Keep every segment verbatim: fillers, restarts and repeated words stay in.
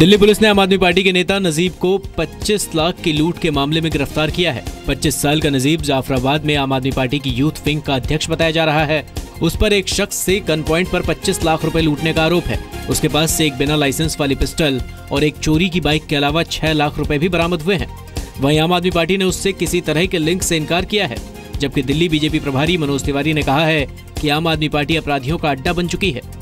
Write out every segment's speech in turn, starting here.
Delhi police ने आम आदमी पार्टी के नेता नजीब को पच्चीस लाख की लूट के मामले में गिरफ्तार किया है। पच्चीस साल का नजीब जाफराबाद में आम आदमी पार्टी की यूथ विंग का अध्यक्ष बताया जा रहा है। उस पर एक शख्स से गन पॉइंट पर पच्चीस लाख रुपए लूटने का आरोप है। उसके पास से एक बिना लाइसेंस वाली पिस्टल और एक चोरी की बाइक के अलावा छह लाख रुपए भी बरामद हुए हैं। वहीं आम आदमी पार्टी ने उससे किसी तरह के लिंक से इनकार किया है, जबकि दिल्ली बीजेपी प्रभारी मनोज तिवारी ने कहा है कि आम आदमी पार्टी अपराधियों का अड्डा बन चुकी है।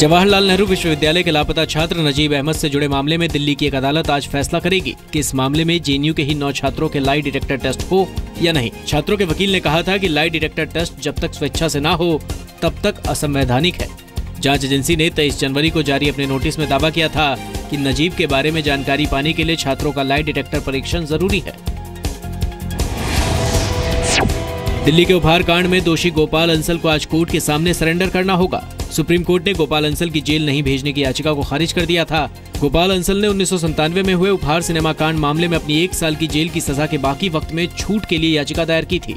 जवाहरलाल नेहरू विश्वविद्यालय के लापता छात्र नजीब अहमद से जुड़े मामले में दिल्ली की एक अदालत आज फैसला करेगी कि इस मामले में जेएनयू के ही नौ छात्रों के लाई डिटेक्टर टेस्ट हो या नहीं। छात्रों के वकील ने कहा था कि लाई डिटेक्टर टेस्ट जब तक स्वेच्छा से ना हो तब तक असंवैधानिक है। जांच एजेंसी ने तेईस जनवरी को जारी अपने नोटिस में दावा किया था कि नजीब के बारे में जानकारी पाने के लिए छात्रों का लाई डिटेक्टर परीक्षण जरूरी है। दिल्ली के उपहार कांड में दोषी गोपाल अंसल को आज कोर्ट के सामने सरेंडर करना होगा। सुप्रीम कोर्ट ने गोपाल अंसल की जेल नहीं भेजने की याचिका को खारिज कर दिया था। गोपाल अंसल ने उन्नीस सौ संतानवे में हुए उपहार सिनेमा कांड मामले में अपनी एक साल की जेल की सजा के बाकी वक्त में छूट के लिए याचिका दायर की थी।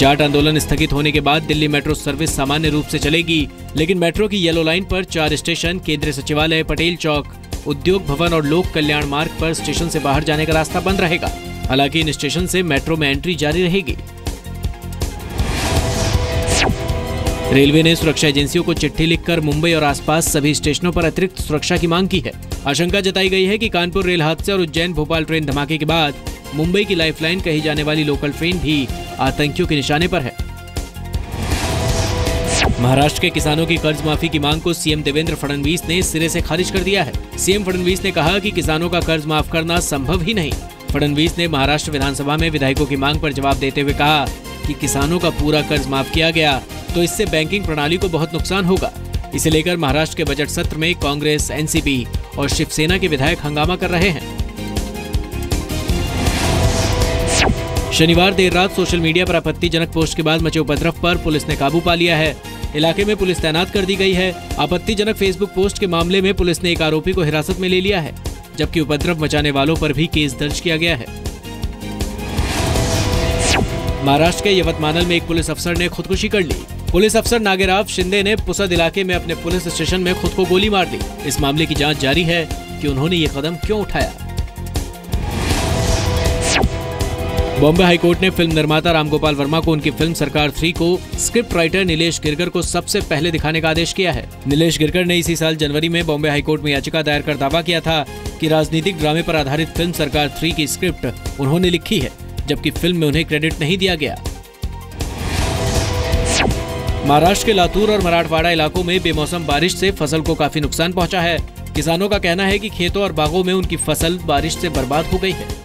जाट आंदोलन स्थगित होने के बाद दिल्ली मेट्रो सर्विस सामान्य रूप से चलेगी, लेकिन मेट्रो की येलो लाइन पर चार स्टेशन केंद्रीय सचिवालय, पटेल चौक, उद्योग भवन और लोक कल्याण मार्ग पर स्टेशन से बाहर जाने का रास्ता बंद रहेगा। हालांकि इन स्टेशन से मेट्रो में एंट्री जारी रहेगी। रेलवे ने सुरक्षा एजेंसियों को चिट्ठी लिखकर मुंबई और आसपास सभी स्टेशनों पर अतिरिक्त सुरक्षा की मांग की है। आशंका जताई गई है कि कानपुर रेल हादसे और उज्जैन भोपाल ट्रेन धमाके के बाद मुंबई की लाइफलाइन कही जाने वाली लोकल ट्रेन भी आतंकियों के निशाने पर है। महाराष्ट्र के किसानों की कर्ज माफी की मांग को सीएम देवेंद्र फडणवीस ने सिरे से खारिज कर दिया है। सीएम फडणवीस ने कहा कि किसानों का कर्ज माफ करना संभव ही नहीं। फडणवीस ने महाराष्ट्र विधानसभा में विधायकों की मांग पर जवाब देते हुए कहा कि किसानों का पूरा कर्ज माफ किया गया तो इससे बैंकिंग प्रणाली को बहुत नुकसान होगा। इसे लेकर महाराष्ट्र के बजट सत्र में कांग्रेस, एनसीपी और शिवसेना के विधायक हंगामा कर रहे हैं। शनिवार देर रात सोशल मीडिया पर आपत्तिजनक पोस्ट के बाद मचे उपद्रव पर पुलिस ने काबू पा लिया है। इलाके में पुलिस तैनात कर दी गई है। आपत्तिजनक फेसबुक पोस्ट के मामले में पुलिस ने एक आरोपी को हिरासत में ले लिया है, जबकि उपद्रव मचाने वालों पर भी केस दर्ज किया गया है। महाराष्ट्र के यवतमाल में एक पुलिस अफसर ने खुदकुशी कर ली। पुलिस अफसर नागेराव शिंदे ने पुसद इलाके में अपने पुलिस स्टेशन में खुद को गोली मार दी। इस मामले की जांच जारी है कि उन्होंने ये कदम क्यों उठाया। बॉम्बे हाईकोर्ट ने फिल्म निर्माता रामगोपाल वर्मा को उनकी फिल्म सरकार थ्री को स्क्रिप्ट राइटर नीलेश गिरकर को सबसे पहले दिखाने का आदेश किया है। नीलेश गिरकर ने इसी साल जनवरी में बॉम्बे हाईकोर्ट में याचिका दायर कर दावा किया था कि राजनीतिक ड्रामे पर आधारित फिल्म सरकार थ्री की स्क्रिप्ट उन्होंने लिखी है, जबकि फिल्म में उन्हें क्रेडिट नहीं दिया गया। महाराष्ट्र के लातूर और मराठवाड़ा इलाकों में बेमौसम बारिश से फसल को काफी नुकसान पहुँचा है। किसानों का कहना है कि खेतों और बागों में उनकी फसल बारिश से बर्बाद हो गई है।